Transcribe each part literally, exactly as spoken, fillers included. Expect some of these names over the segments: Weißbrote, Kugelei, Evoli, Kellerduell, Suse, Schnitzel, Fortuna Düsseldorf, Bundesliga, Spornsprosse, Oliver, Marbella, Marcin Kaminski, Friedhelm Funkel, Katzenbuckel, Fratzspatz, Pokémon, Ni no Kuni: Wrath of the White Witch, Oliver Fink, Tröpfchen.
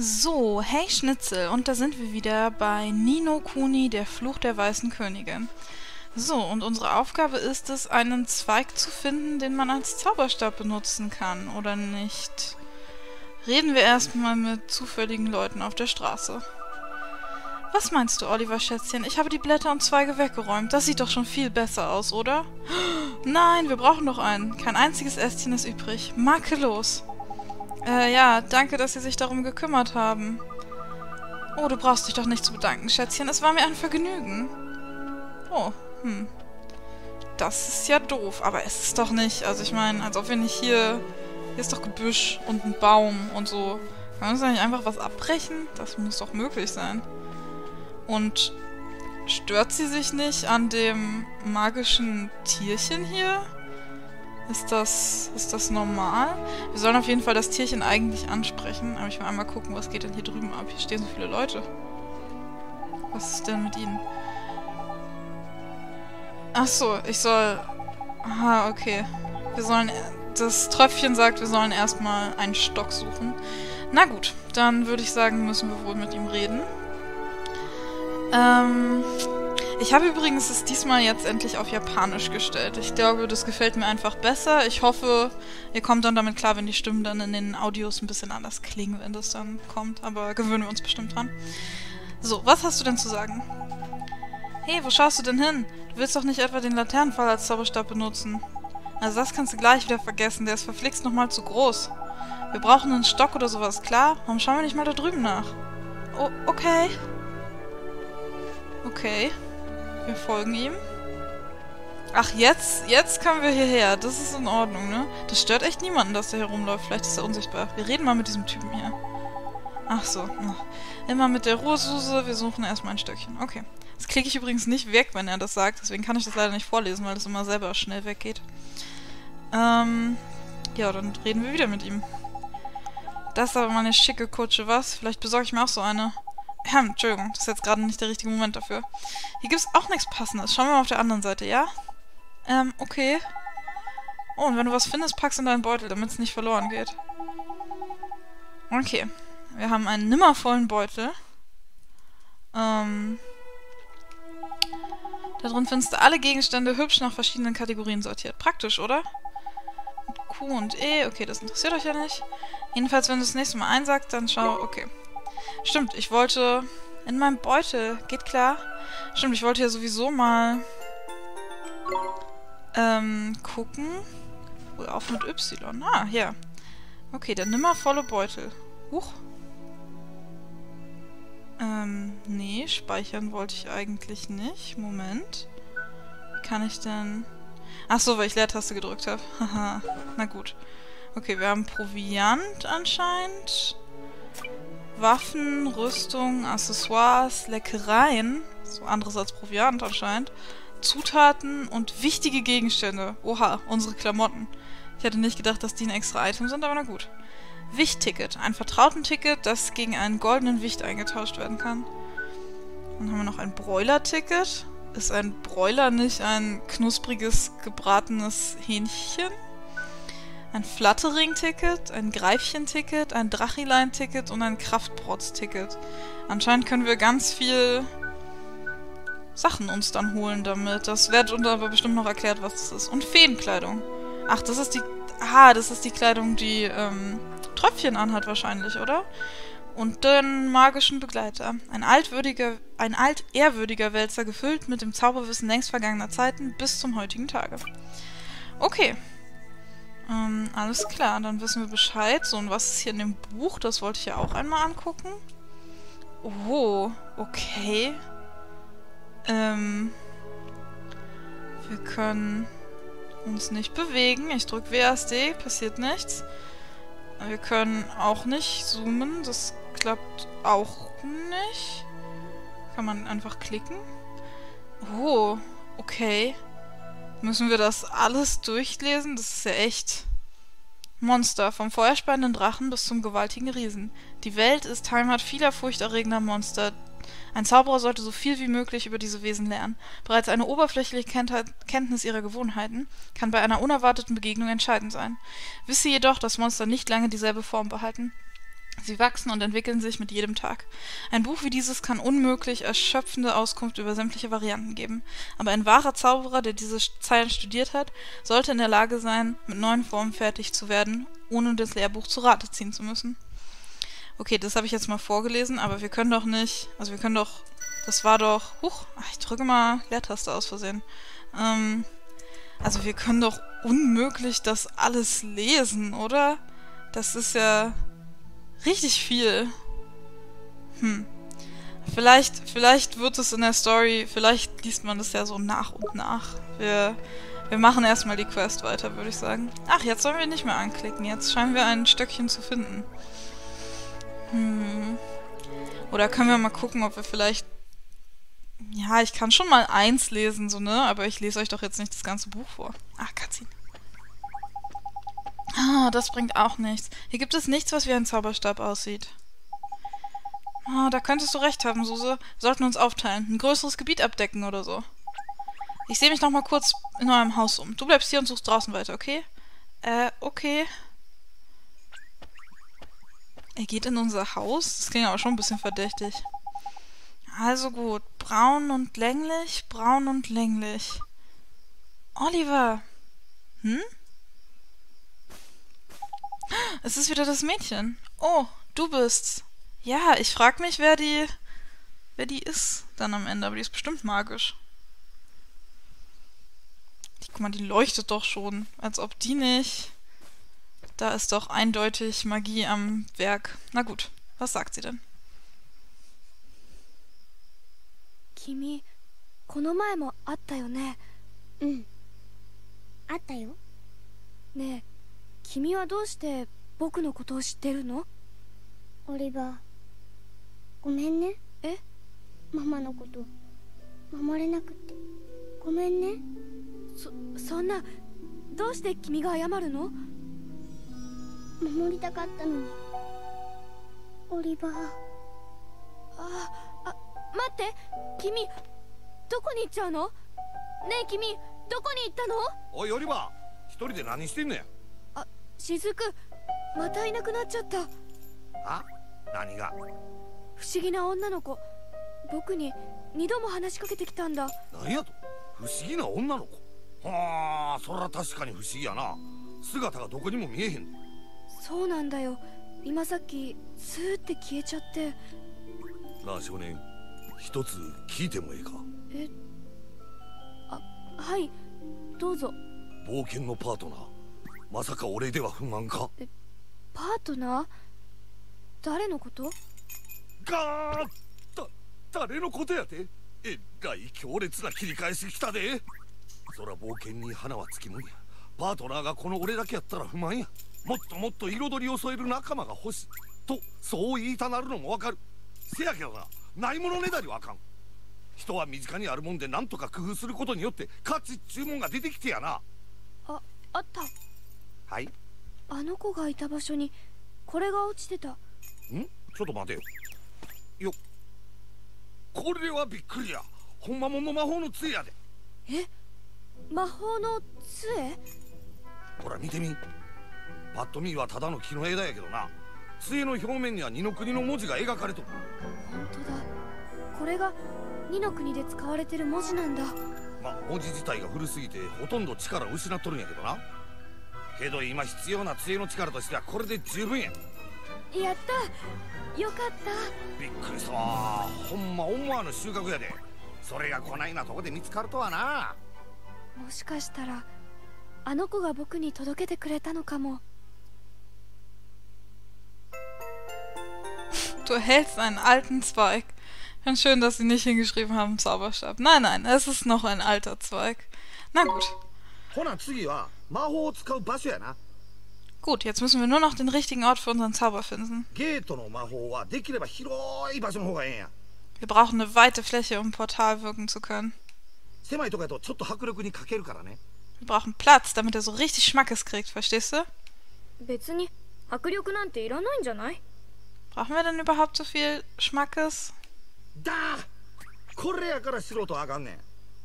So, hey Schnitzel, und da sind wir wieder bei Ni no Kuni, der Fluch der Weißen Königin. So, und unsere Aufgabe ist es, einen Zweig zu finden, den man als Zauberstab benutzen kann, oder nicht? Reden wir erstmal mit zufälligen Leuten auf der Straße. Was meinst du, Oliver, Schätzchen? Ich habe die Blätter und Zweige weggeräumt. Das sieht doch schon viel besser aus, oder? Nein, wir brauchen noch einen. Kein einziges Ästchen ist übrig. Makellos. Äh, ja, danke, dass Sie sich darum gekümmert haben. Oh, du brauchst dich doch nicht zu bedanken, Schätzchen. Es war mir ein Vergnügen. Oh, hm. Das ist ja doof, aber es ist doch nicht. Also ich meine, als ob wir nicht hier... Hier ist doch Gebüsch und ein Baum und so. Kann man uns da nicht einfach was abbrechen? Das muss doch möglich sein. Und stört sie sich nicht an dem magischen Tierchen hier? Ist das, ist das normal? Wir sollen auf jeden Fall das Tierchen eigentlich ansprechen. Aber ich will einmal gucken, was geht denn hier drüben ab? Hier stehen so viele Leute. Was ist denn mit ihnen? Ach so, ich soll... Aha, okay. Wir sollen... Das Tröpfchen sagt, wir sollen erstmal einen Stock suchen. Na gut, dann würde ich sagen, müssen wir wohl mit ihm reden. Ähm... Ich habe übrigens es diesmal jetzt endlich auf Japanisch gestellt. Ich glaube, das gefällt mir einfach besser. Ich hoffe, ihr kommt dann damit klar, wenn die Stimmen dann in den Audios ein bisschen anders klingen, wenn das dann kommt. Aber gewöhnen wir uns bestimmt dran. So, was hast du denn zu sagen? Hey, wo schaust du denn hin? Du willst doch nicht etwa den Laternenpfahl als Zauberstab benutzen. Also das kannst du gleich wieder vergessen. Der ist verflixt nochmal zu groß. Wir brauchen einen Stock oder sowas, klar? Warum schauen wir nicht mal da drüben nach? Oh, okay. Okay. Wir folgen ihm. Ach, jetzt, jetzt können wir hierher. Das ist in Ordnung, ne? Das stört echt niemanden, dass der hier rumläuft. Vielleicht ist er unsichtbar. Wir reden mal mit diesem Typen hier. Ach so. Immer mit der Ruhe, Suse. Wir suchen erstmal ein Stöckchen. Okay. Das klicke ich übrigens nicht weg, wenn er das sagt. Deswegen kann ich das leider nicht vorlesen, weil das immer selber schnell weggeht. Ähm, ja, dann reden wir wieder mit ihm. Das ist aber mal eine schicke Kutsche, was? Vielleicht besorge ich mir auch so eine. Ja, Entschuldigung, das ist jetzt gerade nicht der richtige Moment dafür. Hier gibt es auch nichts Passendes. Schauen wir mal auf der anderen Seite, ja? Ähm, okay. Oh, und wenn du was findest, packst du in deinen Beutel, damit es nicht verloren geht. Okay. Wir haben einen nimmervollen Beutel. Ähm... Da drin findest du alle Gegenstände hübsch nach verschiedenen Kategorien sortiert. Praktisch, oder? Und Q und E, okay, das interessiert euch ja nicht. Jedenfalls, wenn du das nächste Mal einsagst, dann schau, okay. Stimmt, ich wollte... In meinem Beutel, geht klar? Stimmt, ich wollte ja sowieso mal... Ähm, gucken. Oh, auf mit Y. Ah, hier. Okay, der nimmervolle Beutel. Huch. Ähm, nee, speichern wollte ich eigentlich nicht. Moment. Wie kann ich denn... Ach so, weil ich Leertaste gedrückt habe. Haha, na gut. Okay, wir haben Proviant anscheinend. Waffen, Rüstung, Accessoires, Leckereien. So anderes als Proviant anscheinend. Zutaten und wichtige Gegenstände. Oha, unsere Klamotten. Ich hätte nicht gedacht, dass die ein extra Item sind, aber na gut. Wichtticket. Ein Vertrautenticket, das gegen einen goldenen Wicht eingetauscht werden kann. Dann haben wir noch ein Broiler-Ticket. Ist ein Broiler nicht ein knuspriges, gebratenes Hähnchen? Ein Fluttering-Ticket, ein Greifchen-Ticket, ein Drachilein-Ticket und ein Kraftprotz-Ticket. Anscheinend können wir ganz viel Sachen uns dann holen damit. Das wird uns aber bestimmt noch erklärt, was das ist. Und Feenkleidung. Ach, das ist die... Ah, das ist die Kleidung, die, ähm... Tröpfchen anhat wahrscheinlich, oder? Und den magischen Begleiter. Ein altwürdiger, ein altehrwürdiger Wälzer, gefüllt mit dem Zauberwissen längst vergangener Zeiten bis zum heutigen Tage. Okay. Ähm, alles klar, dann wissen wir Bescheid. So, und was ist hier in dem Buch? Das wollte ich ja auch einmal angucken. Oh, okay. Ähm... Wir können uns nicht bewegen. Ich drücke W A S D, passiert nichts. Wir können auch nicht zoomen, das klappt auch nicht. Kann man einfach klicken. Oh, okay. Müssen wir das alles durchlesen? Das ist ja echt... Monster, vom feuerspeienden Drachen bis zum gewaltigen Riesen. Die Welt ist Heimat vieler furchterregender Monster. Ein Zauberer sollte so viel wie möglich über diese Wesen lernen. Bereits eine oberflächliche Kenntnis ihrer Gewohnheiten kann bei einer unerwarteten Begegnung entscheidend sein. Wisse jedoch, dass Monster nicht lange dieselbe Form behalten. Sie wachsen und entwickeln sich mit jedem Tag. Ein Buch wie dieses kann unmöglich erschöpfende Auskunft über sämtliche Varianten geben, aber ein wahrer Zauberer, der diese Zeilen studiert hat, sollte in der Lage sein, mit neuen Formen fertig zu werden, ohne das Lehrbuch zu Rate ziehen zu müssen. Okay, das habe ich jetzt mal vorgelesen, aber wir können doch nicht, also wir können doch, das war doch, huch, ach, ich drücke mal Leertaste aus Versehen. Ähm, also wir können doch unmöglich das alles lesen, oder? Das ist ja richtig viel. Hm. Vielleicht, vielleicht wird es in der Story, vielleicht liest man das ja so nach und nach. Wir, wir machen erstmal die Quest weiter, würde ich sagen. Ach, jetzt sollen wir nicht mehr anklicken. Jetzt scheinen wir ein Stöckchen zu finden. Hm. Oder können wir mal gucken, ob wir vielleicht... Ja, ich kann schon mal eins lesen, so, ne? Aber ich lese euch doch jetzt nicht das ganze Buch vor. Ach, Katzin. Ah, das bringt auch nichts. Hier gibt es nichts, was wie ein Zauberstab aussieht. Ah, da könntest du recht haben, Suse. Wir sollten uns aufteilen. Ein größeres Gebiet abdecken oder so. Ich sehe mich nochmal kurz in eurem Haus um. Du bleibst hier und suchst draußen weiter, okay? Äh, okay. Er geht in unser Haus? Das klingt aber schon ein bisschen verdächtig. Also gut. Braun und länglich, braun und länglich. Oliver! Hm? Es ist wieder das Mädchen. Oh, du bist's. Ja, ich frag mich, wer die... wer die ist dann am Ende. Aber die ist bestimmt magisch. Die, guck mal, die leuchtet doch schon. Als ob die nicht... Da ist doch eindeutig Magie am Werk. Na gut, was sagt sie denn? Kimi, konomae mo atta yo ne? Um. Atta yo? Ne. 君はどうして僕のことを知ってるの? オリバー、ごめんね。え? ママのこと守れなくてごめんね。そ、そんなどうして君が謝るの? 守りたかったのに。オリバー。あ、あ、待って。君どこに行っちゃうの? ねえ君どこに行ったの? おいオリバー、一人で何してんのや? 雫、またいなくなっちゃった。あ、何が？不思議な女の子、僕に二度も話しかけてきたんだ。何やと？不思議な女の子。はあ、そりゃ確かに不思議やな。姿がどこにも見えへん。そうなんだよ。今さっきスーって消えちゃって。なあ少年、一つ聞いてもいいか？え、あ、はい、どうぞ。冒険のパートナー。 まさか俺では不満か？え、パートナー？誰のこと？ガーッ！だ、誰のことやて？えらい強烈な切り返しきたで。そら冒険に花はつきもんや。パートナーがこの俺だけやったら不満や。もっともっと彩りを添える仲間が欲しい。と、そう言いたなるのもわかる。せやけどな、ないものねだりはあかん。人は身近にあるもんでなんとか工夫することによって価値っちゅうもんが出てきてやな。あ、あった。 はい。あの子がいた場所にこれが落ちてた。ん？ちょっと待てよ。よっ。これはびっくりや。ほんまもんの魔法の杖やで。え？魔法の杖？ほら見てみ。パッと見はただの木の枝やけどな。杖の表面にはにの国の文字が描かれとる。本当だ。これがにの国で使われてる文字なんだ。まあ文字自体が古すぎてほとんど力を失っとるんやけどな。 けど今必要な杖の力としてはこれで十分や。やった、よかった。びっくりした。ほんま思わぬ収穫やで。それがこないなとこで見つかるとはな。もしかしたらあの子が僕に届けてくれたのかも。Du hältst einen alten Zweig. Ganz schön, dass sie nicht hingeschrieben haben Zauberstab. Nein, nein, es ist noch ein alter Zweig. Na gut. ほな次は魔法を使う場所やな。 Gut, jetzt müssen wir nur noch den richtigen Ort für unseren Zauber finden. ゲートの魔法はできれば広い場所の方がええんや。 Wir brauchen eine weite Fläche, um Portal wirken zu können. 狭いとこやとちょっと迫力に欠けるからね。 Wir brauchen Platz, damit er so richtig Schmackes kriegt, verstehst du? 別に迫力なんていらないんじゃない? Brauchen wir denn überhaupt so viel Schmackes? だー！これやから素人あかんねん。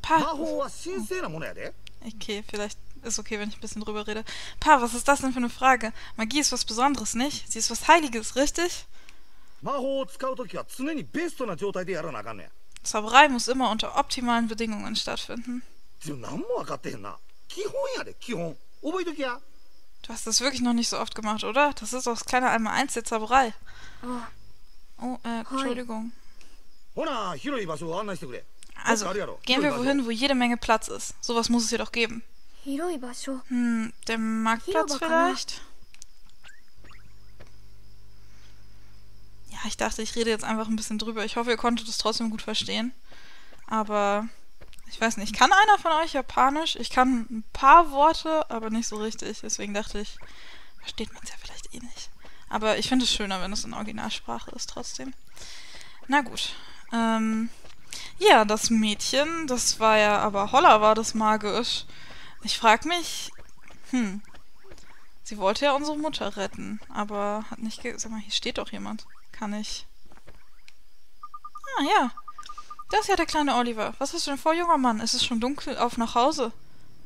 魔法は神聖なものやで。 Okay, vielleicht Ist okay, wenn ich ein bisschen drüber rede. Pa, was ist das denn für eine Frage? Magie ist was Besonderes, nicht? Sie ist was Heiliges, richtig? Zauberei muss immer unter optimalen Bedingungen stattfinden. Du hast das wirklich noch nicht so oft gemacht, oder? Das ist doch das kleine Einmaleins der Zauberei. Oh, äh, Entschuldigung. Also, gehen wir wohin, wo jede Menge Platz ist. Sowas muss es hier doch geben. Hm, der Marktplatz vielleicht? Ja, ich dachte, ich rede jetzt einfach ein bisschen drüber. Ich hoffe, ihr konntet es trotzdem gut verstehen. Aber, ich weiß nicht, kann einer von euch Japanisch? Ich kann ein paar Worte, aber nicht so richtig. Deswegen dachte ich, versteht man es ja vielleicht eh nicht. Aber ich finde es schöner, wenn es in Originalsprache ist trotzdem. Na gut, ähm... ja, das Mädchen, das war ja, aber Holla war das magisch. Ich frag mich, hm, sie wollte ja unsere Mutter retten, aber hat nicht ge... Sag mal, hier steht doch jemand. Kann ich... Ah, ja. Das ist ja der kleine Oliver. Was hast du denn vor, junger Mann? Es ist schon dunkel, auf nach Hause.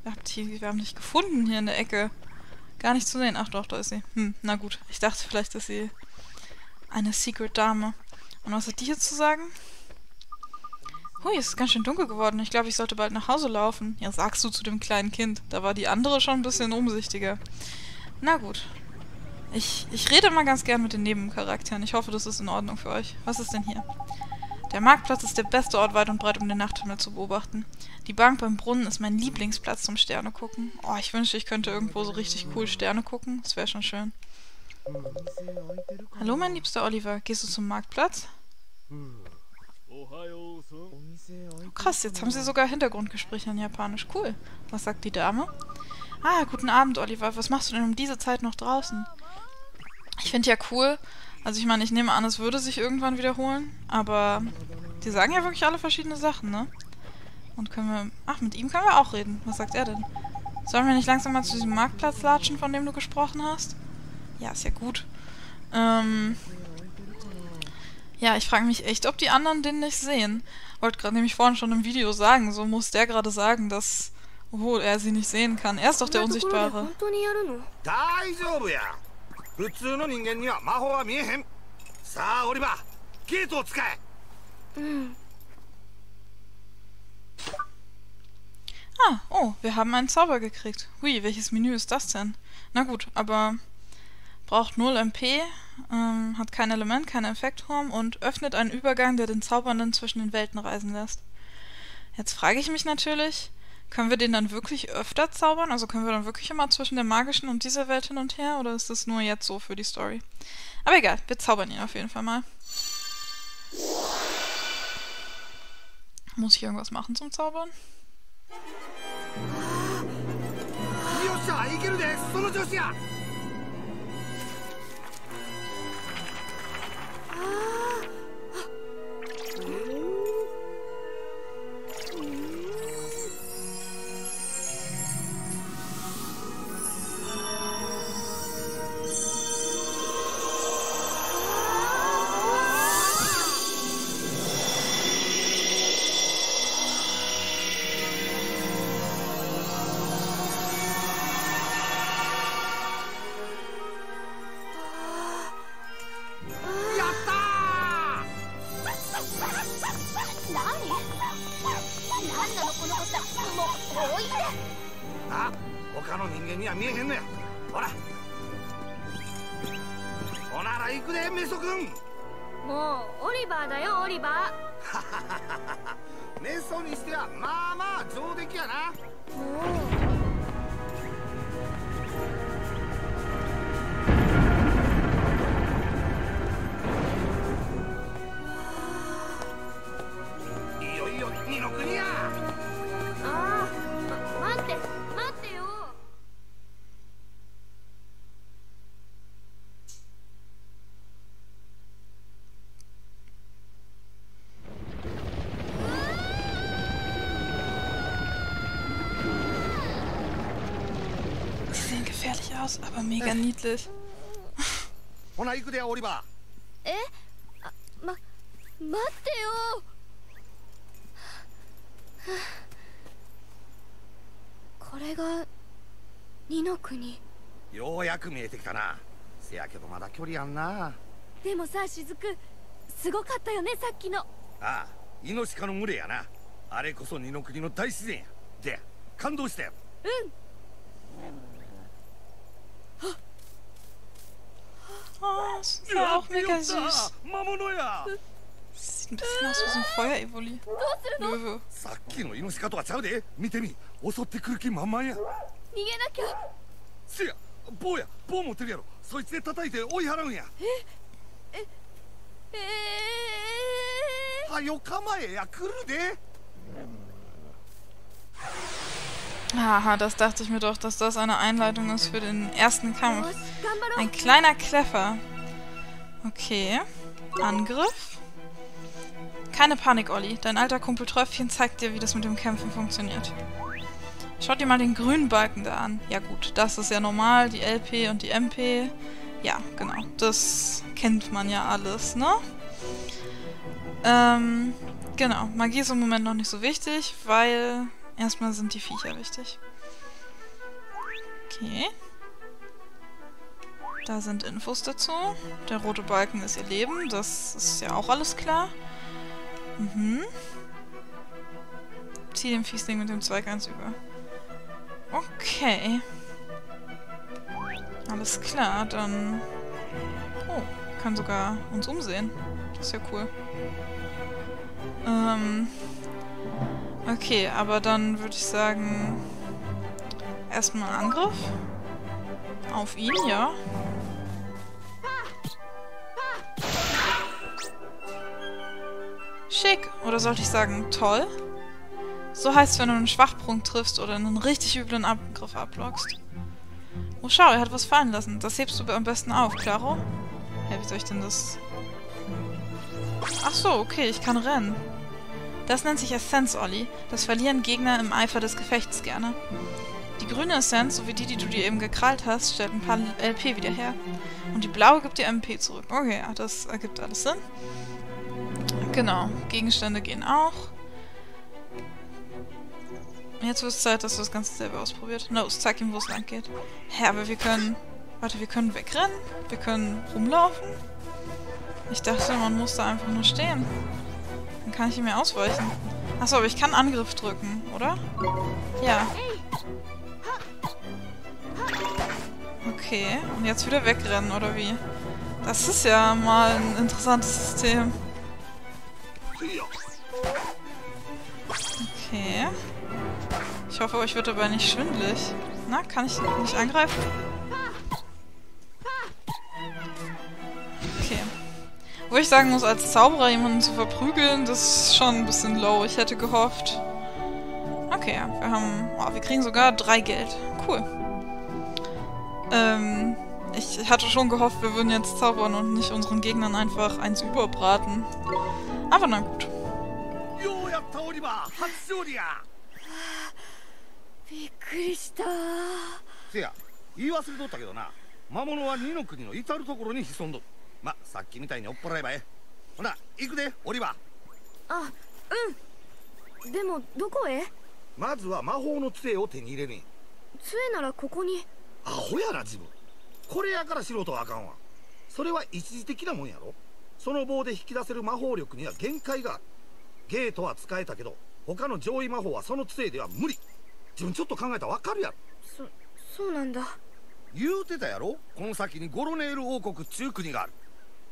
Wir haben, die, wir haben dich gefunden hier in der Ecke. Gar nicht zu sehen. Ach doch, da ist sie. Hm, na gut. Ich dachte vielleicht, dass sie eine Secret-Dame. Und was hat die hier zu sagen? Hui, es ist ganz schön dunkel geworden. Ich glaube, ich sollte bald nach Hause laufen. Ja, sagst du zu dem kleinen Kind. Da war die andere schon ein bisschen umsichtiger. Na gut. Ich, ich rede mal ganz gern mit den Nebencharakteren. Ich hoffe, das ist in Ordnung für euch. Was ist denn hier? Der Marktplatz ist der beste Ort weit und breit, um den Nachthimmel zu beobachten. Die Bank beim Brunnen ist mein Lieblingsplatz zum Sterne gucken. Oh, ich wünschte, ich könnte irgendwo so richtig cool Sterne gucken. Das wäre schon schön. Hallo, mein liebster Oliver. Gehst du zum Marktplatz? Oh, krass, jetzt haben sie sogar Hintergrundgespräche in Japanisch. Cool. Was sagt die Dame? Ah, guten Abend, Oliver. Was machst du denn um diese Zeit noch draußen? Ich finde ja cool. Also ich meine, ich nehme an, es würde sich irgendwann wiederholen. Aber die sagen ja wirklich alle verschiedene Sachen, ne? Und können wir... Ach, mit ihm können wir auch reden. Was sagt er denn? Sollen wir nicht langsam mal zu diesem Marktplatz latschen, von dem du gesprochen hast? Ja, ist ja gut. Ähm... Ja, ich frage mich echt, ob die anderen den nicht sehen. Wollte gerade nämlich vorhin schon im Video sagen, so muss der gerade sagen, dass... Obwohl er sie nicht sehen kann. Er ist doch der Unsichtbare. Ah, oh, wir haben einen Zauber gekriegt. Hui, welches Menü ist das denn? Na gut, aber... Braucht null M P, ähm, hat kein Element, keinen Effektturm und öffnet einen Übergang, der den Zaubernden zwischen den Welten reisen lässt. Jetzt frage ich mich natürlich, können wir den dann wirklich öfter zaubern? Also können wir dann wirklich immer zwischen der magischen und dieser Welt hin und her? Oder ist das nur jetzt so für die Story? Aber egal, wir zaubern ihn auf jeden Fall mal. Muss ich irgendwas machen zum Zaubern? Aus, aber mega niedlich. Ni no Kuni. ようやく見えてきたな。せやけどまだ距離やんな。でもさ、しずく、すごかったよね、さっきの。ああ、イノシカの群れやな。あれこそ二の国の大自然や。で、感動したよ。うん。あ、すごい。あ、めっちゃsüß。魔物や。Sieht ein bisschen aus wie so ein Feuer-Evoli. Löwe. さっきのイノシカとはちゃうで。見てみ、襲ってくる気満々や。逃げなきゃ。せや。棒や、棒持ってるやろ。そいつで叩いて追い払うんや。え、え、ええ。はよ構えや、来るで。Aha, das dachte ich mir doch, dass das eine Einleitung ist für den ersten Kampf. Ein kleiner Kleffer. Okay. Angriff. Keine Panik, Olli. Dein alter Kumpel Tröpfchen zeigt dir, wie das mit dem Kämpfen funktioniert. Schaut dir mal den grünen Balken da an. Ja gut, das ist ja normal, die L P und die M P. Ja, genau. Das kennt man ja alles, ne? Ähm, genau. Magie ist im Moment noch nicht so wichtig, weil erstmal sind die Viecher wichtig. Okay. Da sind Infos dazu. Der rote Balken ist ihr Leben, das ist ja auch alles klar. Mhm. Zieh den Fiesling mit dem Zweig eins über. Okay. Alles klar, dann... Oh, kann sogar uns umsehen. Das ist ja cool. Ähm... Okay, aber dann würde ich sagen... Erstmal Angriff. Auf ihn, ja. Schick! Oder sollte ich sagen, toll? So heißt es, wenn du einen Schwachpunkt triffst oder einen richtig üblen Angriff ablockst. Oh, schau, er hat was fallen lassen. Das hebst du am besten auf, klaro? Hä, wie soll ich denn das... Ach so, okay, ich kann rennen. Das nennt sich Essenz, Olli. Das verlieren Gegner im Eifer des Gefechts gerne. Die grüne Essenz, sowie die, die du dir eben gekrallt hast, stellt ein paar L P wieder her. Und die blaue gibt dir M P zurück. Okay, ja, das ergibt alles Sinn. Genau, Gegenstände gehen auch. Jetzt wird es Zeit, dass du das Ganze selber ausprobiert. No, zeig ihm, wo es lang geht. Hä, aber wir können... Warte, wir können wegrennen. Wir können rumlaufen. Ich dachte, man muss da einfach nur stehen. Dann kann ich ihm ja ausweichen. Achso, aber ich kann Angriff drücken, oder? Ja. Okay, und jetzt wieder wegrennen, oder wie? Das ist ja mal ein interessantes System. Okay. Ich hoffe, euch wird dabei nicht schwindelig. Na, kann ich nicht angreifen? Okay. Wo ich sagen muss, als Zauberer jemanden zu verprügeln, das ist schon ein bisschen low. Ich hätte gehofft. Okay, wir haben... Oh, wir kriegen sogar drei Geld. Cool. Ähm, ich hatte schon gehofft, wir würden jetzt zaubern und nicht unseren Gegnern einfach eins überbraten. Aber na gut. Ah, 自分ちょっと考えたらわかるやろ。そ、そうなんだ。言うてたやろ。この先にゴロネール王国っていう国がある。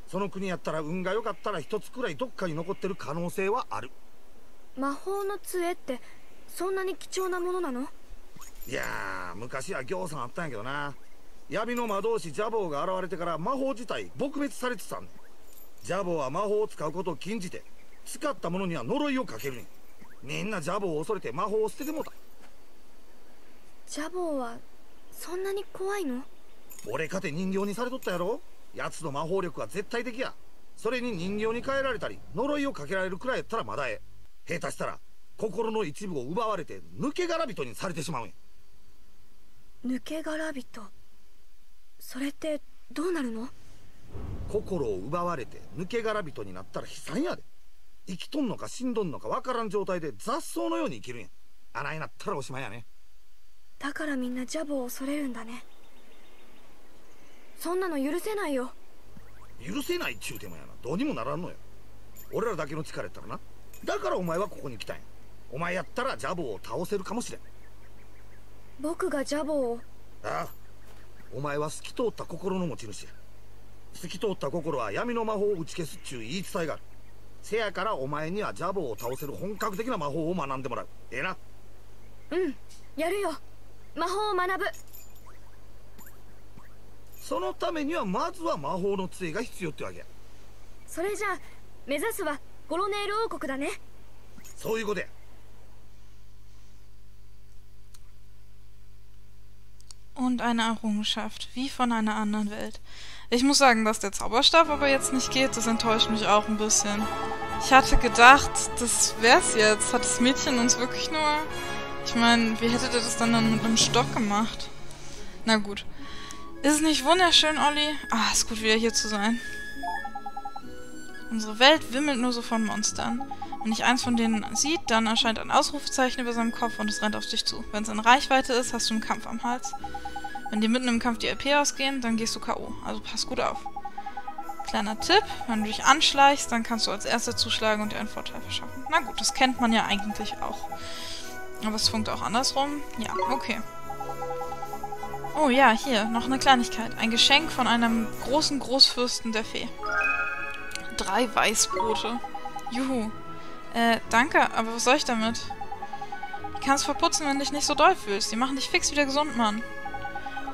その国やったら運が良かったら一つくらいどっかに残ってる可能性はある。魔法の杖ってそんなに貴重なものなの？いやー、昔は行さんあったんやけどな。闇の魔導士ジャボーが現れてから魔法自体撲滅されてたんだ。ジャボーは魔法を使うことを禁じて、使ったものには呪いをかけるねん。みんなジャボーを恐れて魔法を捨ててもた。 ジャボーはそんなに怖いの？俺かて人形にされとったやろ。奴の魔法力は絶対的や。それに人形に変えられたり、呪いをかけられるくらいやったらまだええ。下手したら心の一部を奪われて抜け殻人にされてしまうんや。抜け殻人。それってどうなるの？心を奪われて抜け殻人になったら悲惨やで。生きとんのか死んどんのかわからん状態で雑草のように生きるんや。穴になったらおしまいやね。だからみんなジャボを恐れるんだね。そんなの許せないよ。許せないっちゅうてもやな。どうにもならんのよ。俺らだけの力やったらな。だからお前はここに来たんや。お前やったらジャボを倒せるかもしれん。僕がジャボを。ああ。お前は透き通った心の持ち主や。透き通った心は闇の魔法を打ち消すっちゅう言い伝えがある。せやからお前にはジャボを倒せる本格的な魔法を学んでもらう。ええな。うん、やるよ。魔法を学ぶ。そのためにはまずは魔法の杖が必要ってわけや。それじゃあ目指すはゴロネール王国だね。そういうことや。Und eine Errungenschaft, wie von einer anderen Welt. Ich muss sagen, dass der Zauberstab aber jetzt nicht geht, das enttäuscht mich auch ein bisschen. Ich hatte gedacht, das wär's jetzt. Hat das Mädchen uns wirklich nur... Ich meine, wie hättet ihr das dann, dann mit einem Stock gemacht? Na gut. Ist es nicht wunderschön, Olli? Ah, ist gut, wieder hier zu sein. Unsere Welt wimmelt nur so von Monstern. Wenn dich eins von denen sieht, dann erscheint ein Ausrufezeichen über seinem Kopf und es rennt auf dich zu. Wenn es in Reichweite ist, hast du einen Kampf am Hals. Wenn dir mitten im Kampf die L P ausgehen, dann gehst du K O. Also pass gut auf. Kleiner Tipp, wenn du dich anschleichst, dann kannst du als Erster zuschlagen und dir einen Vorteil verschaffen. Na gut, das kennt man ja eigentlich auch. Aber es funkt auch andersrum. Ja, okay. Oh ja, hier, noch eine Kleinigkeit. Ein Geschenk von einem großen Großfürsten der Fee. Drei Weißbrote. Juhu. Äh, danke, aber was soll ich damit? Ich kann es verputzen, wenn du dich nicht so doll fühlst. Die machen dich fix wieder gesund, Mann.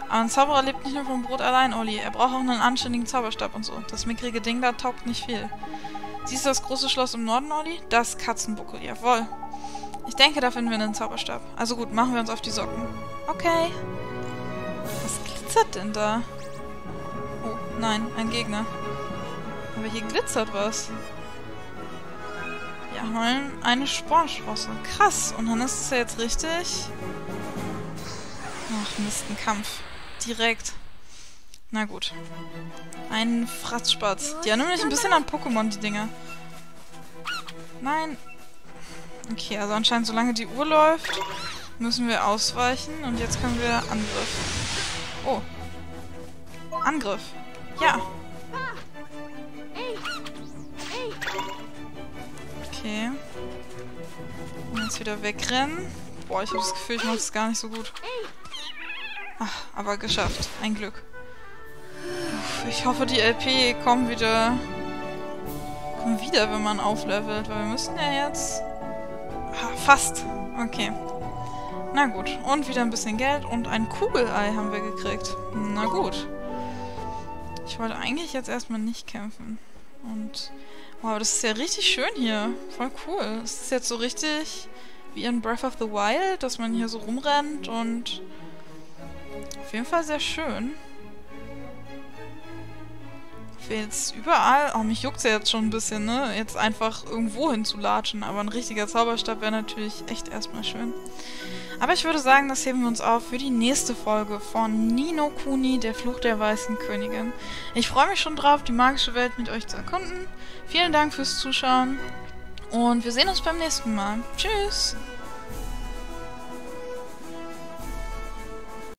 Aber ein Zauberer lebt nicht nur vom Brot allein, Olli. Er braucht auch einen anständigen Zauberstab und so. Das mickrige Ding da taugt nicht viel. Siehst du das große Schloss im Norden, Olli? Das Katzenbuckel, jawohl. Ich denke, da finden wir einen Zauberstab. Also gut, machen wir uns auf die Socken. Okay. Was glitzert denn da? Oh, nein, ein Gegner. Aber hier glitzert was. Wir haben eine Spornsprosse. Krass, und dann ist es ja jetzt richtig... Ach, Mist, ein Kampf. Direkt. Na gut. Ein Fratzspatz. Die erinnern mich ein bisschen an Pokémon, die Dinger. Nein. Okay, also anscheinend, solange die Uhr läuft, müssen wir ausweichen. Und jetzt können wir Angriff. Oh. Angriff. Ja. Okay. Und jetzt wieder wegrennen. Boah, ich habe das Gefühl, ich mache es gar nicht so gut. Ach, aber geschafft. Ein Glück. Ich hoffe, die L P kommen wieder... Kommen wieder, wenn man auflevelt, weil wir müssen ja jetzt... Ah, fast. Okay. Na gut. Und wieder ein bisschen Geld und ein Kugelei haben wir gekriegt. Na gut. Ich wollte eigentlich jetzt erstmal nicht kämpfen. Und... Wow, das ist ja richtig schön hier. Voll cool. Es ist jetzt so richtig wie in Breath of the Wild, dass man hier so rumrennt und... Auf jeden Fall sehr schön. Ich will jetzt überall... Oh, mich juckt's ja jetzt schon ein bisschen, ne? Jetzt einfach irgendwo hin zu latschen. Aber ein richtiger Zauberstab wäre natürlich echt erstmal schön. Aber ich würde sagen, das heben wir uns auf für die nächste Folge von Ni no Kuni, der Fluch der Weißen Königin. Ich freue mich schon drauf, die magische Welt mit euch zu erkunden. Vielen Dank fürs Zuschauen und wir sehen uns beim nächsten Mal. Tschüss!